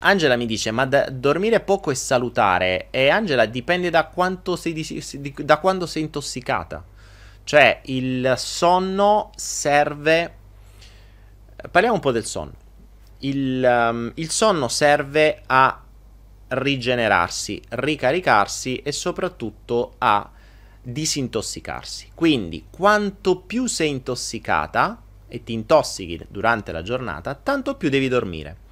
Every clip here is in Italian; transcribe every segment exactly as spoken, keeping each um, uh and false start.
Angela mi dice, ma da dormire poco è salutare? E Angela, dipende da, quanto sei di, da quando sei intossicata. Cioè, il sonno serve... Parliamo un po' del sonno. Il, um, il sonno serve a rigenerarsi, ricaricarsi e soprattutto a disintossicarsi. Quindi, quanto più sei intossicata e ti intossichi durante la giornata, tanto più devi dormire.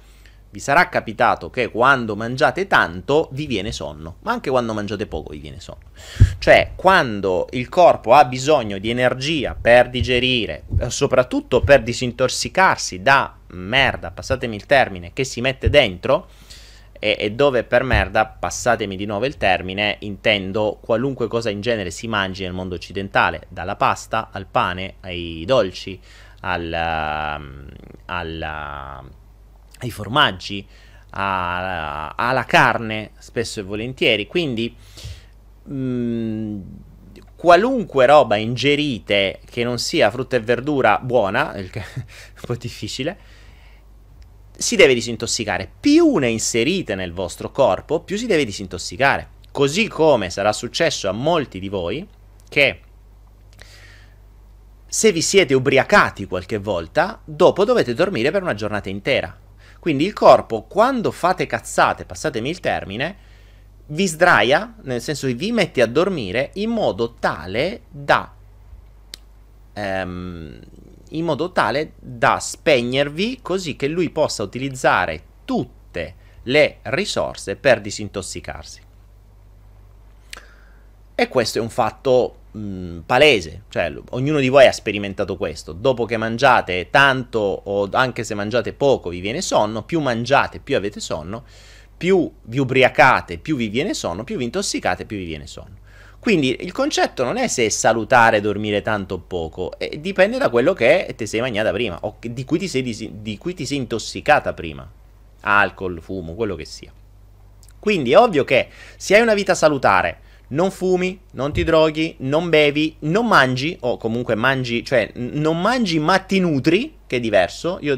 Vi sarà capitato che quando mangiate tanto vi viene sonno, ma anche quando mangiate poco vi viene sonno. Cioè, quando il corpo ha bisogno di energia per digerire, soprattutto per disintossicarsi da merda, passatemi il termine, che si mette dentro, e, e dove per merda, passatemi di nuovo il termine, intendo qualunque cosa in genere si mangi nel mondo occidentale, dalla pasta al pane, ai dolci, al... al ai formaggi, a, a, alla carne spesso e volentieri. Quindi mh, qualunque roba ingerite che non sia frutta e verdura buona, il che è un po' difficile, si deve disintossicare. Più ne inserite nel vostro corpo, più si deve disintossicare. Così come sarà successo a molti di voi che, se vi siete ubriacati qualche volta, dopo dovete dormire per una giornata intera. Quindi il corpo, quando fate cazzate, passatemi il termine, vi sdraia, nel senso che vi mette a dormire in modo tale da, ehm, in modo tale da spegnervi, così che lui possa utilizzare tutte le risorse per disintossicarsi. E questo è un fatto mh, palese, cioè ognuno di voi ha sperimentato questo. Dopo che mangiate tanto, o anche se mangiate poco, vi viene sonno. Più mangiate, più avete sonno. Più vi ubriacate, più vi viene sonno. Più vi intossicate, più vi viene sonno. Quindi il concetto non è se è salutare dormire tanto o poco, eh, dipende da quello che ti sei mangiata prima, o di cui ti sei, di, di cui ti sei intossicata prima. Alcol, fumo, quello che sia. Quindi è ovvio che se hai una vita salutare, non fumi, non ti droghi, non bevi, non mangi, o comunque mangi, cioè non mangi ma ti nutri, che è diverso. Io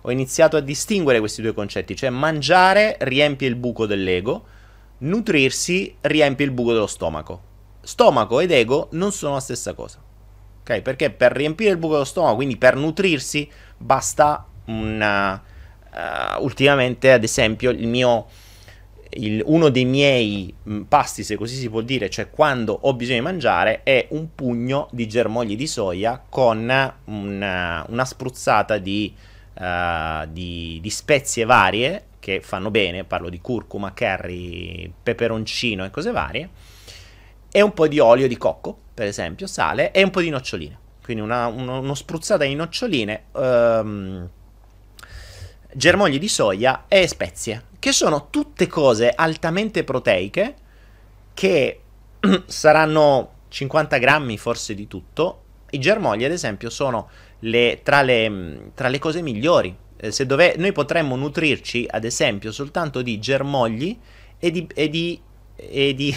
ho iniziato a distinguere questi due concetti, cioè mangiare riempie il buco dell'ego, nutrirsi riempie il buco dello stomaco. Stomaco ed ego non sono la stessa cosa, ok? Perché per riempire il buco dello stomaco, quindi per nutrirsi, basta una... Uh, ultimamente, ad esempio, il mio... Il, uno dei miei mh, pasti, se così si può dire, cioè quando ho bisogno di mangiare, è un pugno di germogli di soia con una, una spruzzata di, uh, di, di spezie varie che fanno bene. Parlo di curcuma, curry, peperoncino e cose varie, e un po' di olio di cocco, per esempio, sale, e un po' di noccioline. Quindi una, uno, uno spruzzata di noccioline, um, germogli di soia e spezie, che sono tutte cose altamente proteiche, che saranno cinquanta grammi forse di tutto. I germogli, ad esempio, sono le, tra, le, tra le cose migliori. Eh, se dove, noi potremmo nutrirci, ad esempio, soltanto di germogli e di, e di, e di,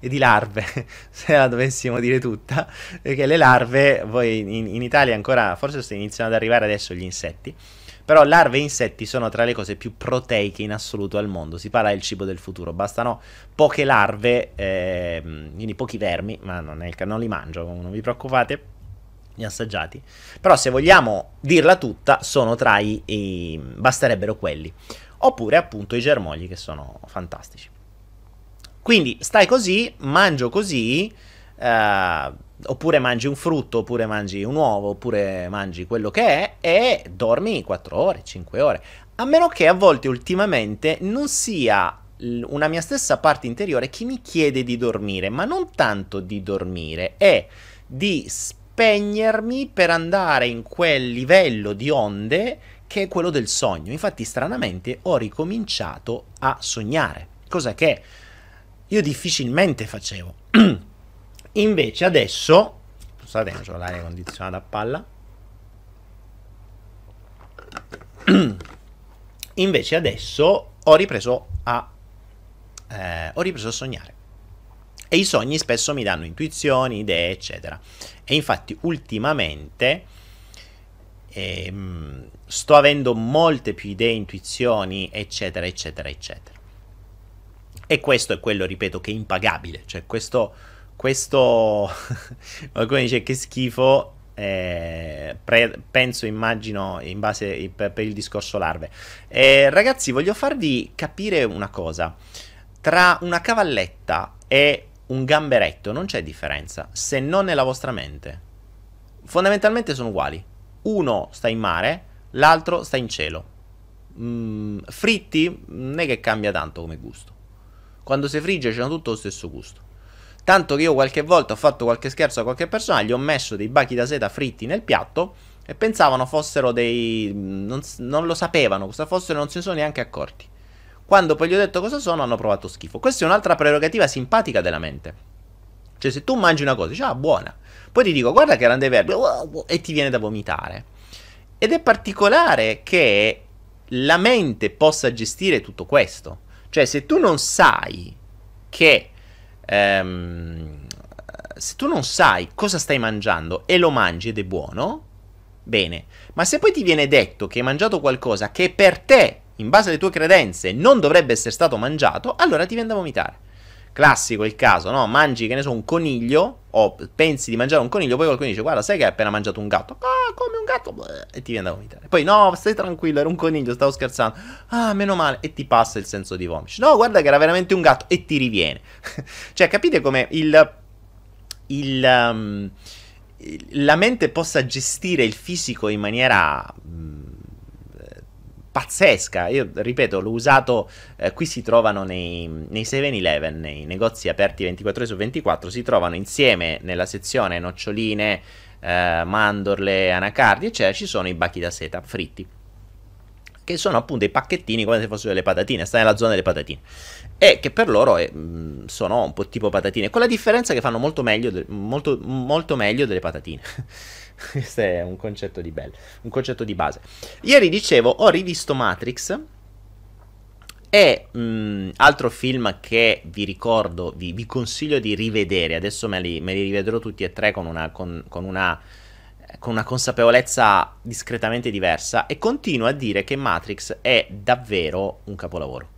e di larve, se la dovessimo dire tutta, perché le larve, voi in, in Italia ancora, forse stanno iniziando ad arrivare adesso gli insetti, però larve e insetti sono tra le cose più proteiche in assoluto al mondo. Si parla del cibo del futuro. Bastano poche larve, eh, quindi pochi vermi, ma non, è, non li mangio, non vi preoccupate, li assaggiati. Però se vogliamo dirla tutta, sono tra i, i... basterebbero quelli. Oppure appunto i germogli, che sono fantastici. Quindi stai così, mangio così... Eh, oppure mangi un frutto, oppure mangi un uovo, oppure mangi quello che è, e dormi quattro ore, cinque ore, a meno che a volte ultimamente non sia una mia stessa parte interiore che mi chiede di dormire, ma non tanto di dormire, è di spegnermi per andare in quel livello di onde che è quello del sogno. Infatti stranamente ho ricominciato a sognare, cosa che io difficilmente facevo. Invece adesso, scusate, ho l'aria condizionata a palla. Invece adesso ho ripreso a eh, ho ripreso a sognare. E i sogni spesso mi danno intuizioni, idee, eccetera. E infatti ultimamente eh, sto avendo molte più idee, intuizioni, eccetera, eccetera, eccetera. E questo è quello, ripeto, che è impagabile. Cioè, questo, questo qualcuno dice che schifo, eh, pre, penso, immagino, in base per, per il discorso larve. Eh, ragazzi, voglio farvi capire una cosa. Tra una cavalletta e un gamberetto non c'è differenza, se non nella vostra mente. Fondamentalmente sono uguali. Uno sta in mare, l'altro sta in cielo. Mm, fritti non è che cambia tanto come gusto. Quando si frigge c'è tutto lo stesso gusto. Tanto che io qualche volta ho fatto qualche scherzo a qualche persona, gli ho messo dei bachi da seta fritti nel piatto e pensavano fossero dei... Non, non lo sapevano cosa fossero, non se ne sono neanche accorti. Quando poi gli ho detto cosa sono, hanno provato schifo. Questa è un'altra prerogativa simpatica della mente. Cioè, se tu mangi una cosa, dici, ah, buona. Poi ti dico, guarda che erano dei verbi, e ti viene da vomitare. Ed è particolare che la mente possa gestire tutto questo. Cioè, se tu non sai che ehm, se tu non sai cosa stai mangiando e lo mangi ed è buono, bene. Ma se poi ti viene detto che hai mangiato qualcosa che per te, in base alle tue credenze, non dovrebbe essere stato mangiato, allora ti viene da vomitare. Classico il caso, no? Mangi, che ne so, un coniglio, o pensi di mangiare un coniglio, poi qualcuno dice, guarda, sai che hai appena mangiato un gatto? Ah, come un gatto? E ti viene da vomitare. Poi, no, stai tranquillo, era un coniglio, stavo scherzando. Ah, meno male. E ti passa il senso di vomito. No, guarda che era veramente un gatto. E ti riviene. Cioè, capite come il... il um, la mente possa gestire il fisico in maniera... Mh, pazzesca. Io ripeto, l'ho usato, eh, qui si trovano nei, nei seven eleven, nei negozi aperti ventiquattro ore su ventiquattro, si trovano insieme nella sezione noccioline, eh, mandorle, anacardi, eccetera, ci sono i bachi da seta fritti, che sono appunto i pacchettini come se fossero delle patatine, sta nella zona delle patatine, e che per loro è, mh, sono un po' tipo patatine, con la differenza che fanno molto meglio, de- molto, molto meglio delle patatine. Questo è un concetto di bello, un concetto di base. Ieri dicevo, ho rivisto Matrix e mh, altro film che vi ricordo, vi, vi consiglio di rivedere. Adesso me li, me li rivedrò tutti e tre con una, con, con, una, con una consapevolezza discretamente diversa, e continuo a dire che Matrix è davvero un capolavoro.